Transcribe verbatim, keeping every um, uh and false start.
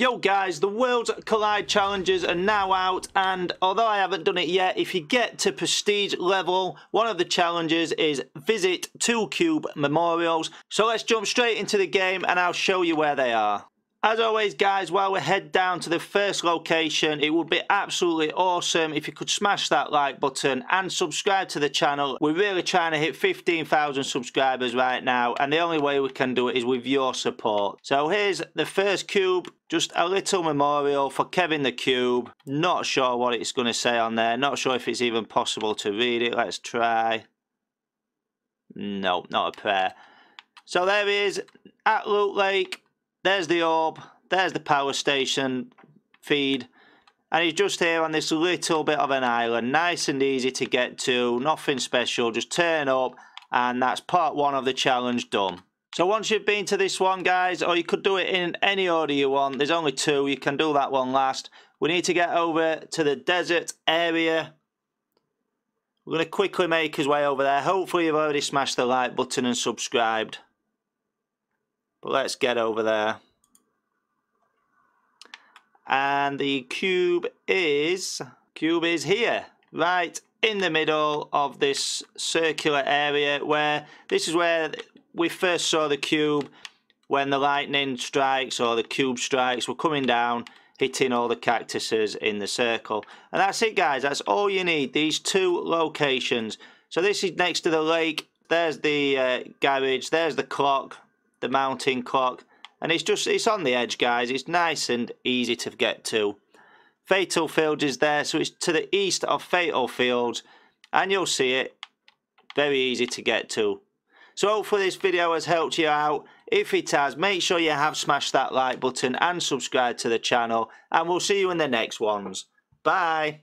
Yo guys, the Worlds Collide challenges are now out, and although I haven't done it yet, if you get to prestige level, one of the challenges is visit two cube memorials. So let's jump straight into the game and I'll show you where they are. As always guys, while we head down to the first location, it would be absolutely awesome if you could smash that like button and subscribe to the channel. We're really trying to hit fifteen thousand subscribers right now, and the only way we can do it is with your support. So here's the first cube, just a little memorial for Kevin the Cube. Not sure what it's going to say on there, not sure if it's even possible to read it. Let's try. No, not a prayer. So there he is at Loot Lake. There's the orb, there's the power station feed, and he's just here on this little bit of an island. Nice and easy to get to, nothing special, just turn up, and that's part one of the challenge done. So once you've been to this one guys, or you could do it in any order you want, there's only two, you can do that one last. We need to get over to the desert area. We're going to quickly make his way over there. Hopefully you've already smashed the like button and subscribed. But let's get over there. And the cube is... Cube is here. Right in the middle of this circular area where... This is where we first saw the cube when the lightning strikes or the cube strikes. We're coming down, hitting all the cactuses in the circle. And that's it, guys. That's all you need. These two locations. So this is next to the lake. There's the uh, garage. There's the clock. The mountain clock, and it's just it's on the edge guys, it's nice and easy to get to. Fatal Fields is there, so it's to the east of Fatal Fields, and you'll see it, very easy to get to. So hopefully this video has helped you out. If it has, make sure you have smashed that like button and subscribe to the channel, and we'll see you in the next ones. Bye.